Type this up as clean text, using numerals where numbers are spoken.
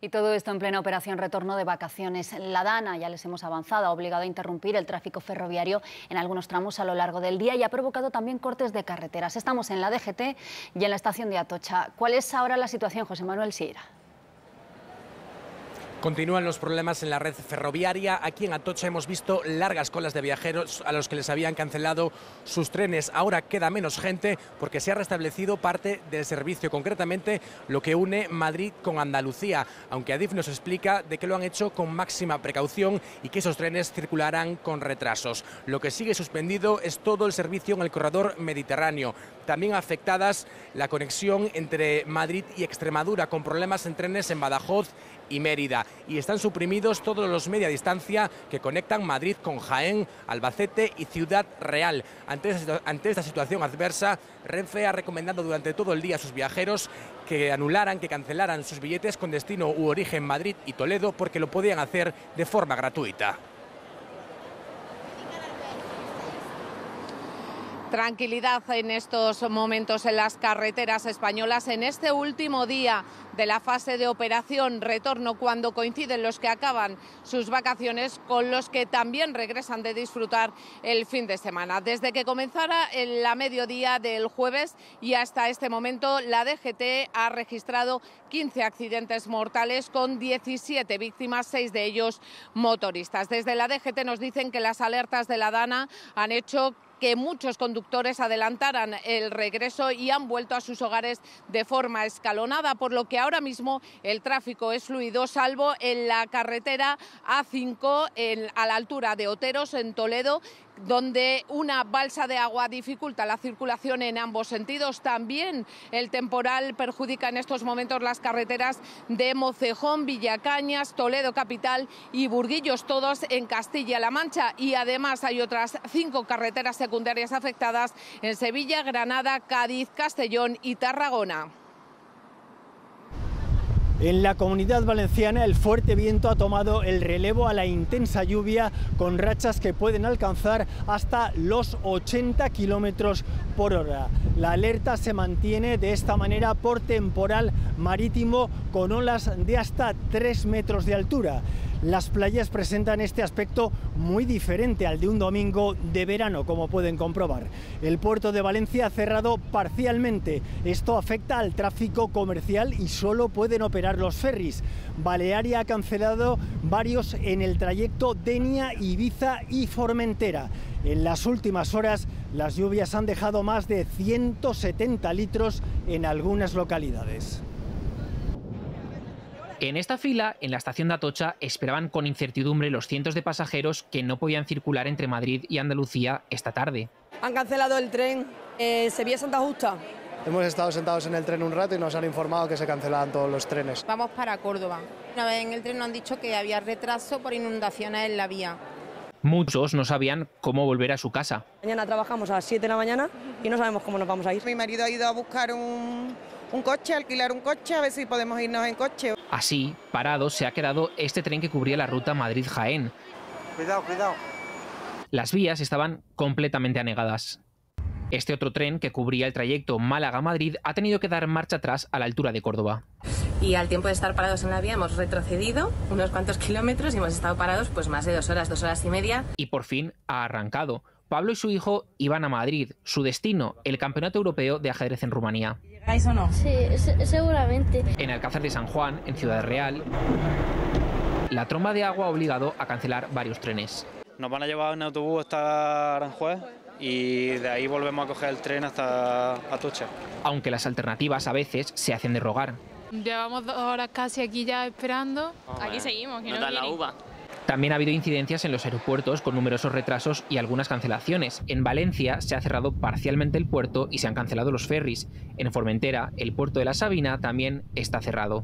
Y todo esto en plena operación retorno de vacaciones. La DANA, ya les hemos avanzado, ha obligado a interrumpir el tráfico ferroviario en algunos tramos a lo largo del día y ha provocado también cortes de carreteras. Estamos en la DGT y en la estación de Atocha. ¿Cuál es ahora la situación, José Manuel Sieira? Continúan los problemas en la red ferroviaria. Aquí en Atocha hemos visto largas colas de viajeros a los que les habían cancelado sus trenes. Ahora queda menos gente porque se ha restablecido parte del servicio, concretamente lo que une Madrid con Andalucía, aunque Adif nos explica de que lo han hecho con máxima precaución y que esos trenes circularán con retrasos. Lo que sigue suspendido es todo el servicio en el corredor mediterráneo. También afectadas la conexión entre Madrid y Extremadura, con problemas en trenes en Badajoz y Mérida. Y están suprimidos todos los media distancia que conectan Madrid con Jaén, Albacete y Ciudad Real. Ante esta situación adversa, Renfe ha recomendado durante todo el día a sus viajeros que anularan, que cancelaran sus billetes con destino u origen Madrid y Toledo, porque lo podían hacer de forma gratuita. Tranquilidad en estos momentos en las carreteras españolas en este último día de la fase de operación retorno, cuando coinciden los que acaban sus vacaciones con los que también regresan de disfrutar el fin de semana. Desde que comenzara la mediodía del jueves y hasta este momento, la DGT ha registrado 15 accidentes mortales con 17 víctimas, 6 de ellos motoristas. Desde la DGT nos dicen que las alertas de la DANA han hecho que muchos conductores adelantaran el regreso y han vuelto a sus hogares de forma escalonada, por lo que ahora mismo el tráfico es fluido, salvo en la carretera A5 a la altura de Oteros, en Toledo, donde una balsa de agua dificulta la circulación en ambos sentidos. También el temporal perjudica en estos momentos las carreteras de Mocejón, Villacañas, Toledo capital y Burguillos, todos en Castilla-La Mancha. Y además hay otras 5 carreteras secundarias afectadas en Sevilla, Granada, Cádiz, Castellón y Tarragona. En la Comunidad Valenciana, el fuerte viento ha tomado el relevo a la intensa lluvia, con rachas que pueden alcanzar hasta los 80 kilómetros por hora. La alerta se mantiene de esta manera por temporal marítimo, con olas de hasta 3 metros de altura. Las playas presentan este aspecto muy diferente al de un domingo de verano, como pueden comprobar. El puerto de Valencia ha cerrado parcialmente. Esto afecta al tráfico comercial y solo pueden operar los ferries. Balearia ha cancelado varios en el trayecto Denia, Ibiza y Formentera. En las últimas horas, las lluvias han dejado más de 170 litros en algunas localidades. En esta fila, en la estación de Atocha, esperaban con incertidumbre los cientos de pasajeros que no podían circular entre Madrid y Andalucía esta tarde. Han cancelado el tren Sevilla-Santa Justa. Hemos estado sentados en el tren un rato y nos han informado que se cancelaban todos los trenes. Vamos para Córdoba. Una vez en el tren nos han dicho que había retraso por inundaciones en la vía. Muchos no sabían cómo volver a su casa. Mañana trabajamos a las 7 de la mañana y no sabemos cómo nos vamos a ir. Mi marido ha ido a buscar un coche, alquilar un coche, a ver si podemos irnos en coche. Así, parado, se ha quedado este tren que cubría la ruta Madrid-Jaén. Cuidado, cuidado. Las vías estaban completamente anegadas. Este otro tren, que cubría el trayecto Málaga-Madrid, ha tenido que dar marcha atrás a la altura de Córdoba. Y al tiempo de estar parados en la vía hemos retrocedido unos cuantos kilómetros y hemos estado parados pues más de 2 horas, 2 horas y media. Y por fin ha arrancado. Pablo y su hijo iban a Madrid. Su destino, el Campeonato Europeo de Ajedrez en Rumanía. ¿Llegáis o no? Sí, seguramente. En Alcázar de San Juan, en Ciudad Real, la tromba de agua ha obligado a cancelar varios trenes. Nos van a llevar en autobús hasta Aranjuez y de ahí volvemos a coger el tren hasta Atocha. Aunque las alternativas a veces se hacen de rogar. Llevamos 2 horas casi aquí ya esperando. Aquí seguimos, que no da la uva. También ha habido incidencias en los aeropuertos, con numerosos retrasos y algunas cancelaciones. En Valencia se ha cerrado parcialmente el puerto y se han cancelado los ferries. En Formentera, el puerto de La Sabina también está cerrado.